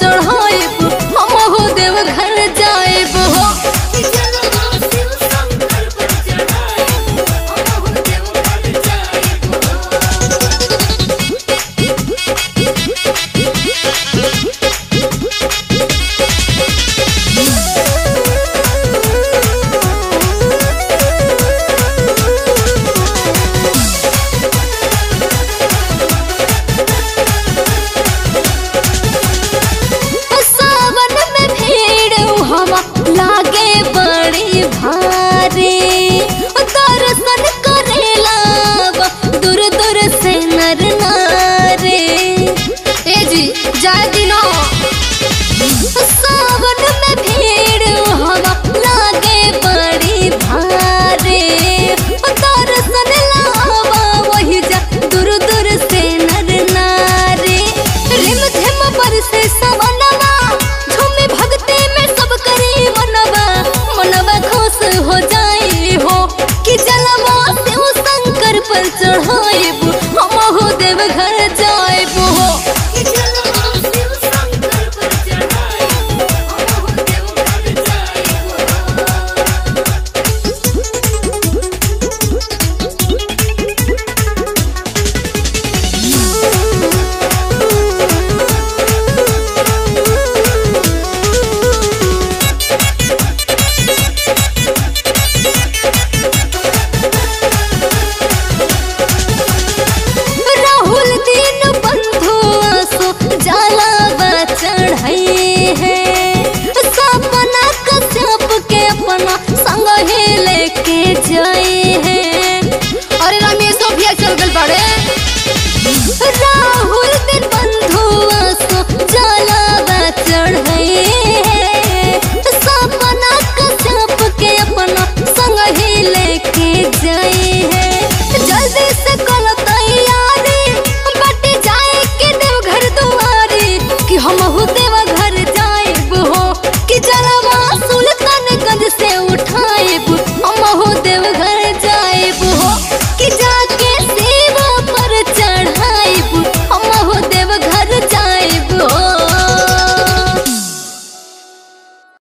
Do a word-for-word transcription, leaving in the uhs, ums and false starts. चढ़ाए।